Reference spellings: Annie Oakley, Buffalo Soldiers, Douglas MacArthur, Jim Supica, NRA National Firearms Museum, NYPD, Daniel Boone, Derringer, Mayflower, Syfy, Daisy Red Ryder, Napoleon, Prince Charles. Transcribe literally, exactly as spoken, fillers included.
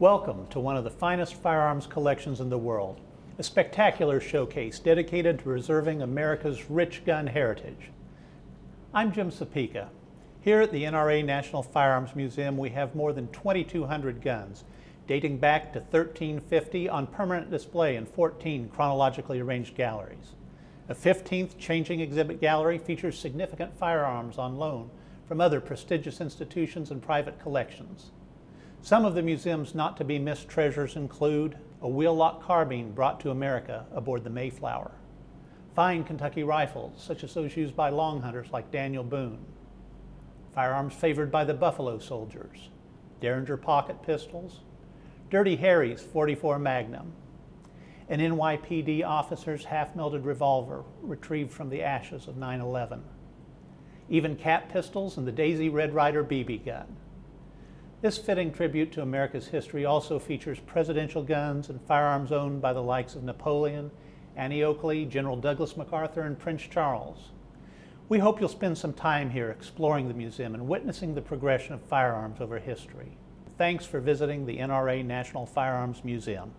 Welcome to one of the finest firearms collections in the world, a spectacular showcase dedicated to preserving America's rich gun heritage. I'm Jim Supica. Here at the N R A National Firearms Museum, we have more than twenty-two hundred guns, dating back to thirteen fifty on permanent display in fourteen chronologically arranged galleries. A fifteenth changing exhibit gallery features significant firearms on loan from other prestigious institutions and private collections. Some of the museum's not-to-be-missed treasures include a wheel-lock carbine brought to America aboard the Mayflower, fine Kentucky rifles, such as those used by long hunters like Daniel Boone, firearms favored by the Buffalo Soldiers, Derringer pocket pistols, Dirty Harry's forty-four Magnum, an N Y P D officer's half-melted revolver retrieved from the ashes of nine eleven, even cap pistols and the Daisy Red Ryder B B gun. This fitting tribute to America's history also features presidential guns and firearms owned by the likes of Napoleon, Annie Oakley, General Douglas MacArthur, and Prince Charles. We hope you'll spend some time here exploring the museum and witnessing the progression of firearms over history. Thanks for visiting the N R A National Firearms Museum.